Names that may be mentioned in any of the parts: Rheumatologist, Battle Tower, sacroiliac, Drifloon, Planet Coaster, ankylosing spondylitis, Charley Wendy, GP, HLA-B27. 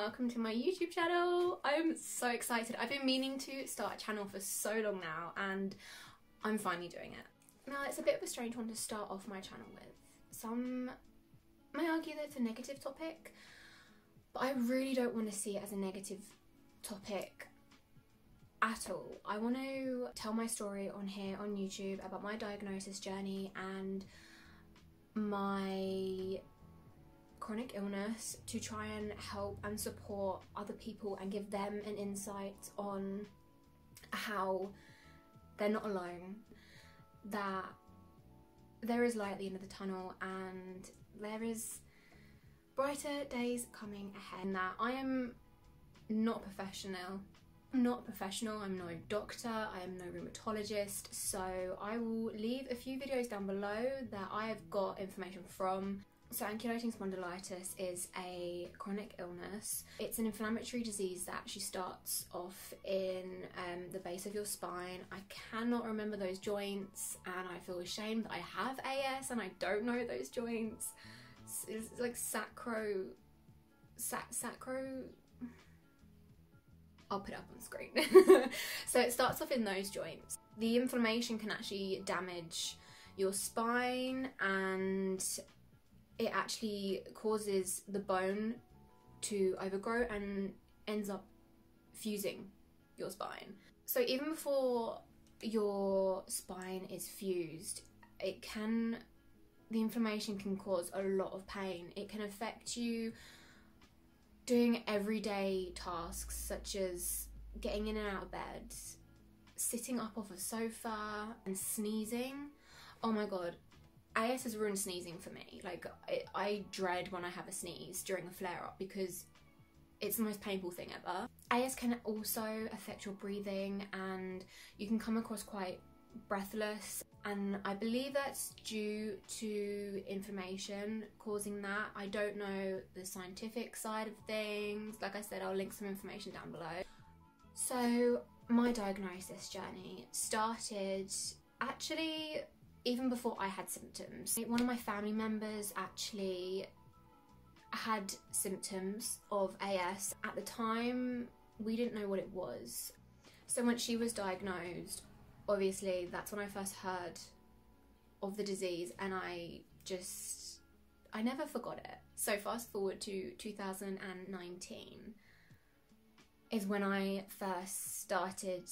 welcome to my YouTube channel. I'm so excited. I've been meaning to start a channel for so long now and I'm finally doing it. Now, it's a bit of a strange one to start off my channel with. Some may argue that it's a negative topic, but I really don't want to see it as a negative topic at all. I want to tell my story on here on YouTube about my diagnosis journey and my chronic illness to try and help and support other people and give them an insight on how they're not alone, that there is light at the end of the tunnel and there is brighter days coming ahead. And that I am not professional. I'm not professional, I'm no doctor, I am no rheumatologist, so I will leave a few videos down below that I have got information from. So ankylosing spondylitis is a chronic illness. It's an inflammatory disease that actually starts off in the base of your spine. I cannot remember those joints and I feel ashamed that I have AS and I don't know those joints. It's like sacro... I'll put it up on screen. So it starts off in those joints. The inflammation can actually damage your spine and it actually causes the bone to overgrow and ends up fusing your spine. So even before your spine is fused, the inflammation can cause a lot of pain. It can affect you doing everyday tasks such as getting in and out of bed, sitting up off a sofa and sneezing. Oh my god. AS has ruined sneezing for me. Like, I dread when I have a sneeze during a flare-up because it's the most painful thing ever. AS can also affect your breathing and you can come across quite breathless, and I believe that's due to inflammation causing that. I don't know the scientific side of things. Like I said, I'll link some information down below. So my diagnosis journey started actually even before I had symptoms. One of my family members actually had symptoms of AS. At the time, we didn't know what it was. So when she was diagnosed, obviously that's when I first heard of the disease, and I never forgot it. So fast forward to 2019 is when I first started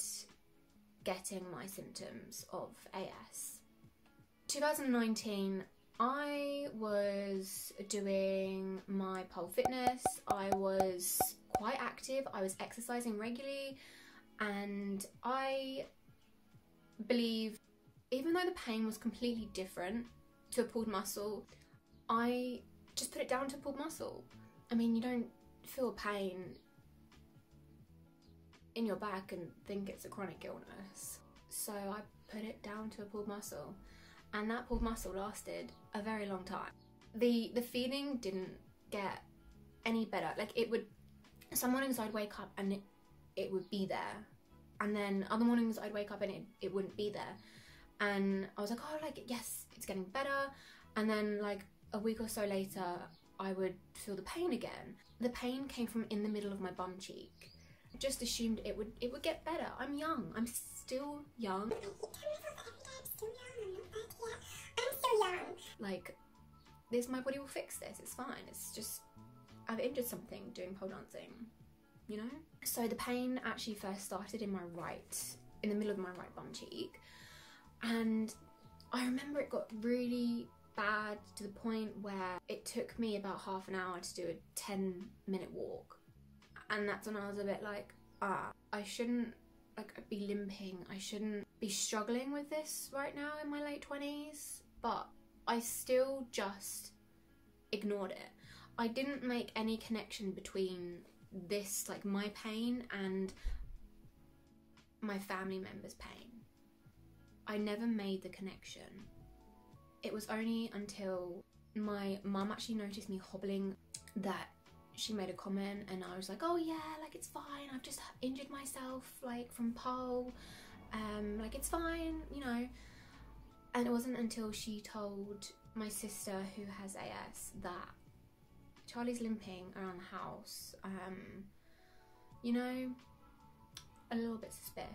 getting my symptoms of AS. 2019, I was doing my pole fitness, I was quite active, I was exercising regularly, and I believe, even though the pain was completely different to a pulled muscle, I just put it down to a pulled muscle. I mean, you don't feel pain in your back and think it's a chronic illness. So I put it down to a pulled muscle. And that pulled muscle lasted a very long time. The feeling didn't get any better. Like, it would, some mornings I'd wake up and it would be there. And then other mornings I'd wake up and it wouldn't be there. And I was like, oh, like, yes, it's getting better. And then like a week or so later, I would feel the pain again. The pain came from in the middle of my bum cheek. Just assumed it would get better. I'm young, I'm still young. Like, this, my body will fix this, it's fine. It's just, I've injured something doing pole dancing, you know? So the pain actually first started in my right, in the middle of my right bum cheek. And I remember it got really bad to the point where it took me about half an hour to do a 10-minute walk. And that's when I was a bit like, I shouldn't be limping, I shouldn't be struggling with this right now in my late 20s, but I still just ignored it. I didn't make any connection between this, like my pain, and my family member's pain. I never made the connection. It was only until my mum actually noticed me hobbling that she made a comment, and I was like, oh yeah, like it's fine, I've just injured myself, like from pole, like it's fine, you know. And it wasn't until she told my sister, who has AS, that Charlie's limping around the house, you know, a little bit suspicious.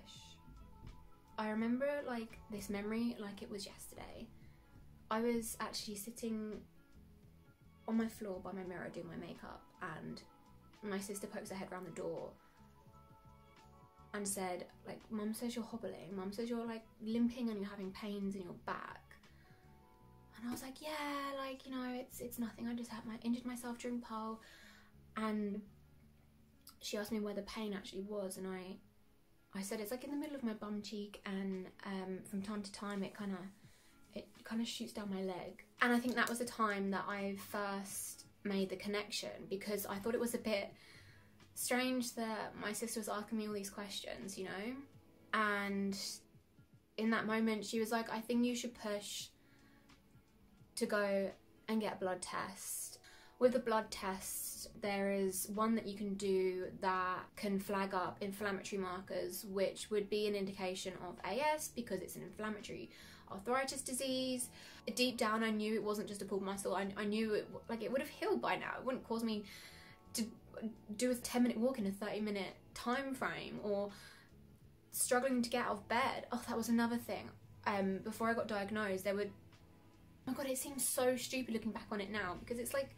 I remember like this memory like it was yesterday. I was actually sitting on my floor by my mirror doing my makeup, and my sister pokes her head around the door and said, like, Mum says you're hobbling, Mum says you're like limping and you're having pains in your back. And I was like, yeah, like, you know, it's nothing, I just injured myself during pole. And she asked me where the pain actually was, and I said it's like in the middle of my bum cheek, and from time to time it kind of shoots down my leg. And I think that was the time that I first made the connection, because I thought it was a bit strange that my sister was asking me all these questions, you know? And in that moment she was like, I think you should push to go and get a blood test. With the blood test, there is one that you can do that can flag up inflammatory markers, which would be an indication of AS because it's an inflammatory arthritis disease. Deep down I knew it wasn't just a pulled muscle. I knew it, like, it would have healed by now. It wouldn't cause me to do a 10-minute walk in a 30-minute time frame, or struggling to get out of bed. Oh, that was another thing. Before I got diagnosed, there were, oh god, it seems so stupid looking back on it now, because it's like,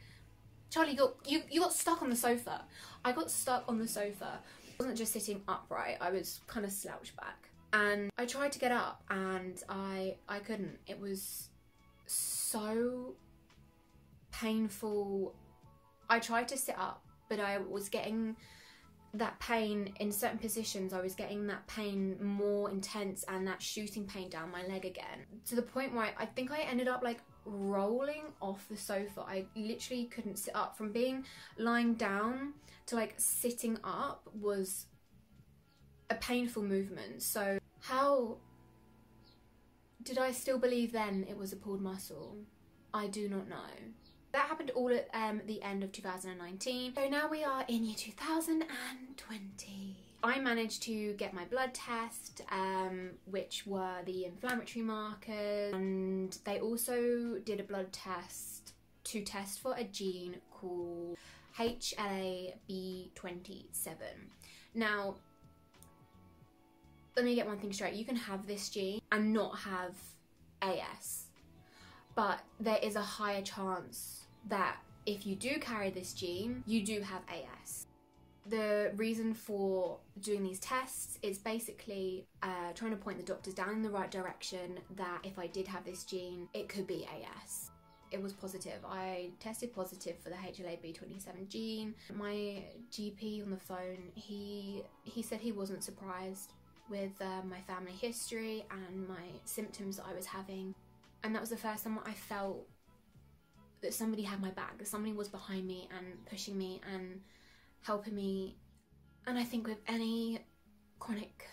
Charlie, you got stuck on the sofa. I got stuck on the sofa. I wasn't just sitting upright, I was kind of slouched back. And I tried to get up and I couldn't. It was so painful. I tried to sit up, but I was getting that pain in certain positions. I was getting that pain more intense and that shooting pain down my leg again, to the point where I think I ended up like rolling off the sofa. I literally couldn't sit up. From being lying down to like sitting up was a painful movement. So how did I still believe then it was a pulled muscle? I do not know. That happened all at the end of 2019. So now we are in year 2020. I managed to get my blood test, which were the inflammatory markers, and they also did a blood test to test for a gene called HLA-B27. Now, let me get one thing straight. You can have this gene and not have AS, but there is a higher chance that if you do carry this gene, you do have AS. The reason for doing these tests is basically trying to point the doctors down in the right direction, that if I did have this gene, it could be AS. It was positive. I tested positive for the HLA-B27 gene. My GP on the phone, he said he wasn't surprised with my family history and my symptoms that I was having. And that was the first time I felt that somebody had my back, that somebody was behind me and pushing me and helping me. And I think with any chronic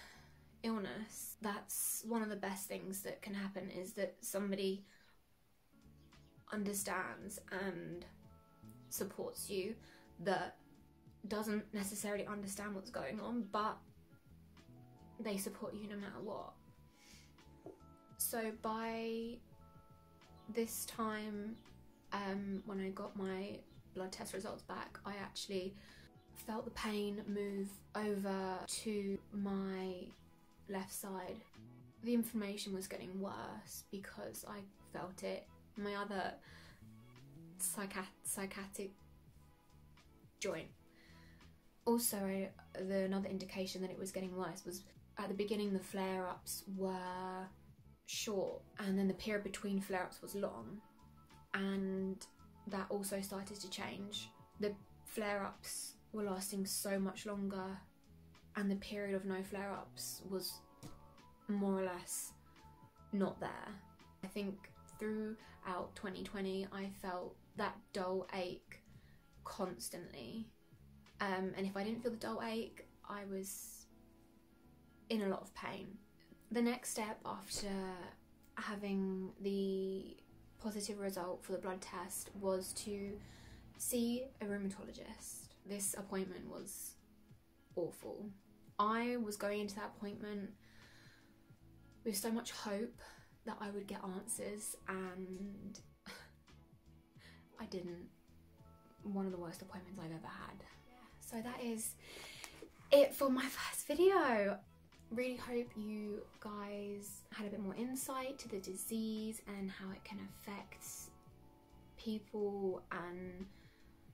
illness, that's one of the best things that can happen, is that somebody understands and supports you, that doesn't necessarily understand what's going on, but they support you no matter what. So by this time, when I got my blood test results back, I actually felt the pain move over to my left side. The inflammation was getting worse because I felt it. My other sciatic joint. Also, another indication that it was getting worse was, at the beginning the flare-ups were short, and then the period between flare-ups was long. And that also started to change. The flare-ups were lasting so much longer, and the period of no flare-ups was more or less not there. I think throughout 2020 I felt that dull ache constantly, and if I didn't feel the dull ache, I was in a lot of pain. The next step after having the positive result for the blood test was to see a rheumatologist. This appointment was awful. I was going into that appointment with so much hope that I would get answers, and I didn't. one of the worst appointments I've ever had. Yeah, so that is it for my first video. Really hope you guys had a bit more insight to the disease and how it can affect people, and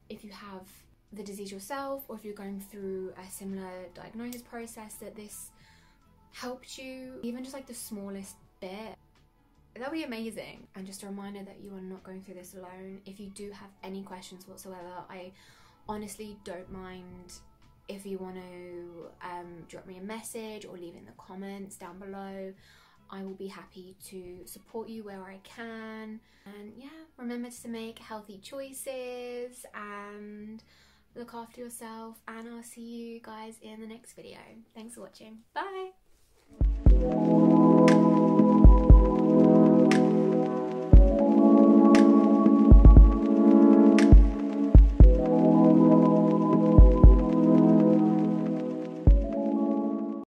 if you have the disease yourself or if you're going through a similar diagnosis process, that this helped you, even just like the smallest bit. That would be amazing. And just a reminder that you are not going through this alone. If you do have any questions whatsoever, I honestly don't mind if you want to drop me a message or leave it in the comments down below. I will be happy to support you where I can. And yeah, remember to make healthy choices and look after yourself, and I'll see you guys in the next video. Thanks for watching. Bye!